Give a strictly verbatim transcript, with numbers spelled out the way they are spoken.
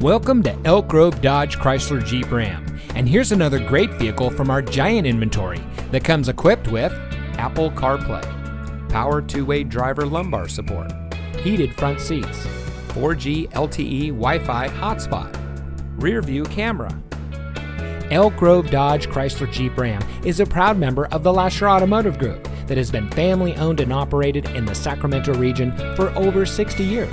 Welcome to Elk Grove Dodge Chrysler Jeep Ram, and here's another great vehicle from our giant inventory that comes equipped with Apple CarPlay, power two-way driver lumbar support, heated front seats, four G L T E Wi-Fi hotspot, rear view camera. Elk Grove Dodge Chrysler Jeep Ram is a proud member of the Lacher Automotive Group that has been family owned and operated in the Sacramento region for over sixty years.